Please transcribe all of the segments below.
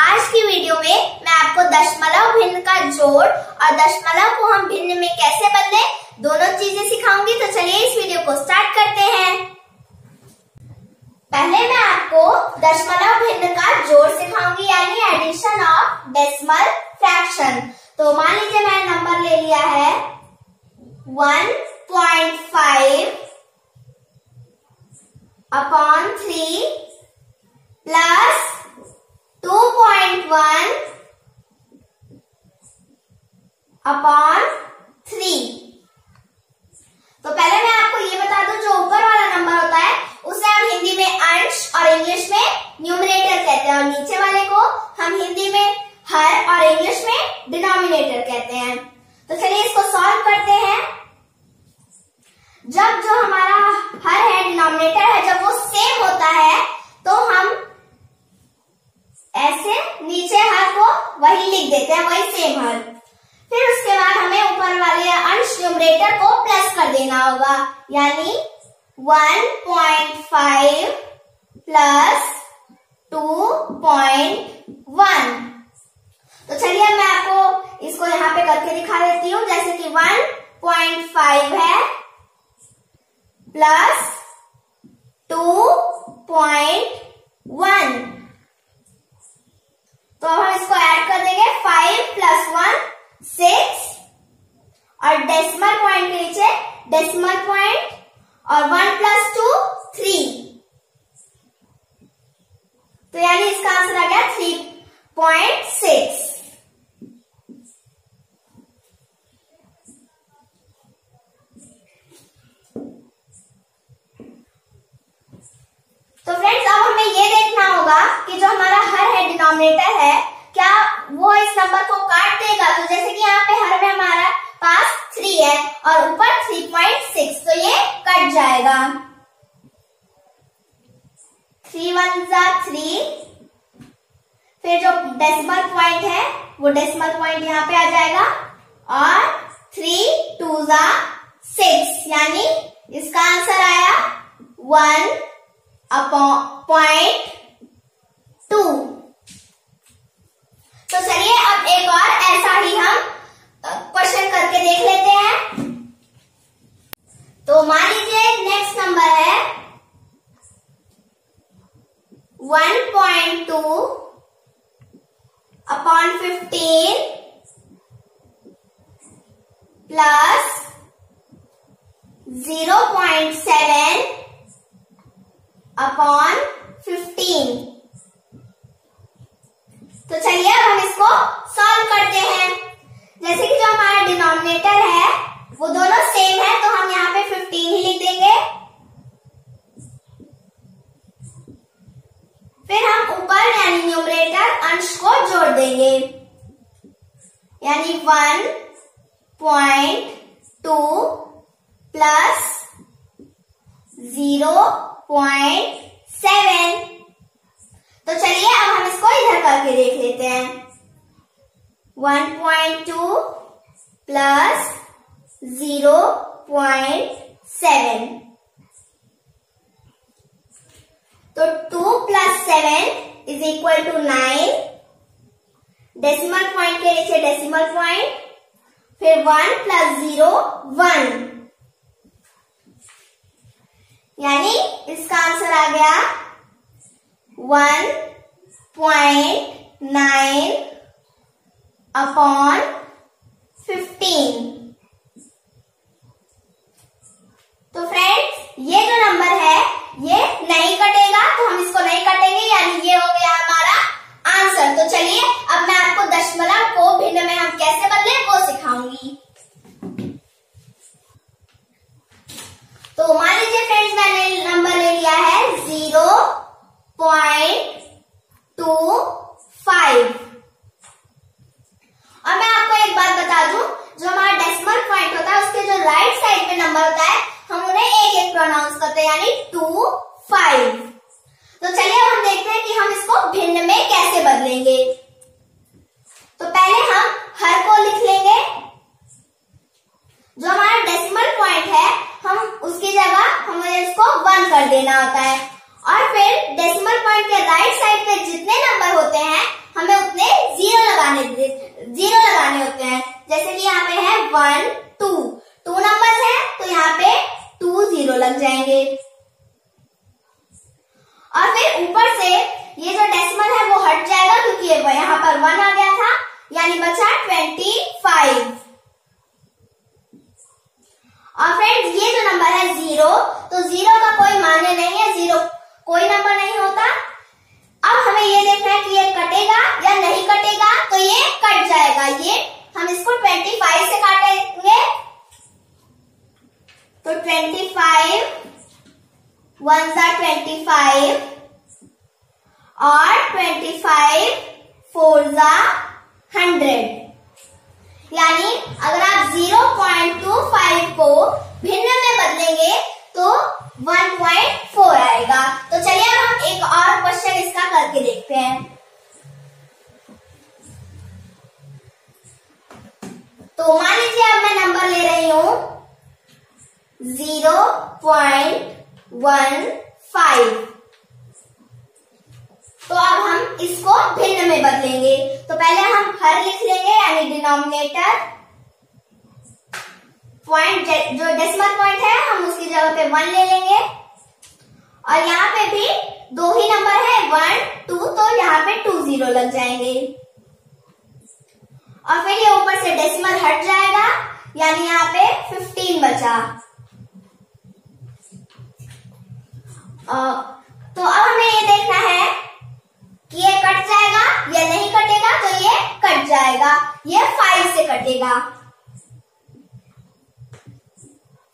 आज की वीडियो में मैं आपको दशमलव भिन्न का जोड़ और दशमलव को हम भिन्न में कैसे बदले दोनों चीजें सिखाऊंगी। तो चलिए इस वीडियो को स्टार्ट करते हैं। पहले मैं आपको दशमलव भिन्न का जोड़ सिखाऊंगी यानी एडिशन ऑफ डेसिमल फ्रैक्शन। तो मान लीजिए मैंने नंबर ले लिया है 1.5/3 प्लस 2.1/3। तो पहले मैं आपको ये बता दूं जो ऊपर वाला नंबर होता है उसे हम हिंदी में अंश और इंग्लिश में न्यूमरेटर कहते हैं और नीचे वाले को हम हिंदी में हर और इंग्लिश में डिनोमिनेटर कहते हैं। तो चलिए इसको सॉल्व करते हैं। जब जो हमारा हर है डिनोमिनेटर है जब वो सेम होता है तो हम ऐसे नीचे हर को वही लिख देते हैं वही सेम हर। फिर उसके बाद हमें ऊपर वाले अंश न्यूमरेटर को प्लस कर देना होगा यानी 1.5 प्लस 2.1। तो चलिए मैं आपको इसको यहाँ पे करके दिखा देती हूँ। जैसे कि 1.5 है प्लस 2.1 तो हम इसको ऐड कर देंगे 5 + 1 6 और डेसिमल पॉइंट के नीचे डेसिमल पॉइंट और 1 + 2 3। तो यानी इसका आंसर आ गया 3.6। तो फ्रेंड्स अब हमें ये देखना होगा कि जो हमारा हर है डिनोमिनेटर है क्या वो इस नंबर को काट देगा। तो जैसे कि यहाँ पे हर में हमारा पास 3 है और ऊपर 3.6 तो ये कट जाएगा। 3 × 1 = 3 फिर जो डेसिमल पॉइंट है वो डेसिमल पॉइंट यहाँ पे आ जाएगा और 3 × 2 = 6 यानी इसका आंसर आया 1.2। तो चलिए अब एक और ऐसा ही हम क्वेश्चन करके देख लेते हैं। तो मान लीजिए नेक्स्ट नंबर है 1.2/15 प्लस 0.7/15। तो चलिए अब हम इसको सॉल्व करते हैं। जैसे कि जो हमारा डिनोमिनेटर है वो दोनों सेम है तो हम यहाँ पे 15 ही लिख देंगे। फिर हम ऊपर यानी न्यूमरेटर अंश को जोड़ देंगे यानी 1.2 प्लस 0.7। तो चलिए अब हम इसको इधर करके देख लेते हैं। 1.2 प्लस 0.7 तो 2 + 7 = 9 डेसिमल पॉइंट के नीचे डेसिमल पॉइंट फिर 1 + 0 = 1 यानी इसका आंसर आ गया 1.9/15। तो फ्रेंड्स ये जो नंबर है ये नहीं कटेगा तो हम इसको नहीं कटेंगे यानी ये हो गया हमारा आंसर। तो चलिए अब मैं आपको दशमलव को भिन्न में हम कैसे बदले वो सिखाऊंगी। तो मान लीजिए फ्रेंड्स मैंने नंबर ले लिया है 0.25 और मैं आपको एक बात बता दूं जो हमारा डेसिमल पॉइंट होता है उसके जो राइट साइड में नंबर होता है हम उन्हें एक एक प्रोनाउंस करते हैं यानी 25। तो चलिए अब हम देखते हैं कि हम इसको भिन्न में कैसे बदलेंगे। तो पहले हम हर को लिख लेंगे। जो हमारा डेसिमल पॉइंट है हम उसकी जगह हमें इसको 1 कर देना होता है और फिर डेसिमल पॉइंट के राइट साइड पे जितने नंबर होते हैं हमें उतने जीरो लगाने होते हैं। जैसे कि यहाँ पे है 1, 2 नंबर्स हैं तो यहाँ पे 2 जीरो लग जाएंगे। और फिर ऊपर से ये जो डेसिमल है वो हट जाएगा क्योंकि ये यहाँ पर 1 आ गया था, यानी बचा 25। और फ्रेंड्स ये जो नंबर है 0, तो 0 का कोई मान्य नहीं है, 0 कोई नंबर नहीं होता। अब हमें ये देखना है कि ये कटेगा या नहीं कटेगा, तो ये कट जाएगा। ये हम इसको 25 से काटेंगे तो 25 1 सा 25 और 25 4 सा 100, यानी अगर आप 0.25 को भिन्न में बदलेंगे तो 1.4 आएगा। तो चलिए अब हम एक और क्वेश्चन इसका करके देखते हैं। तो मान लीजिए अब मैं नंबर ले रही हूं 0.15। तो अब हम इसको भिन्न में बदलेंगे, तो पहले हम हर लिख लेंगे यानी डिनोमिनेटर, पॉइंट जो डेसिमल पॉइंट है हम उसकी जगह पे 1 ले लेंगे। और यहाँ पे भी 2 ही नंबर है 1, 2, तो यहाँ पे 2 जीरो लग जाएंगे। और फिर ये ऊपर से डेसिमल हट जाएगा यानी यहाँ पे 15 बचा। तो अब हमें ये देखना है कि ये कट जाएगा या नहीं कटेगा, तो ये कट जाएगा। ये 5 से कटेगा।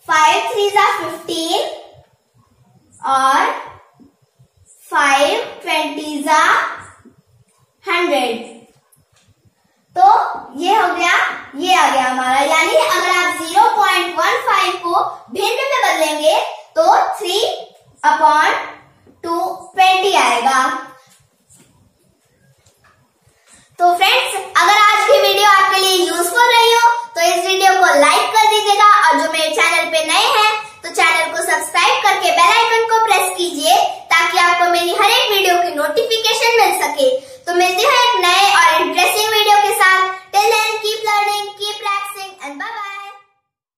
5 3 सा 15 और 5 20 सा 100। तो ये हो गया, ये आ गया हमारा। यानी अगर आप 0.15 को भिन्न में बदलेंगे तो 3/220 आएगा। तो फ्रेंड्स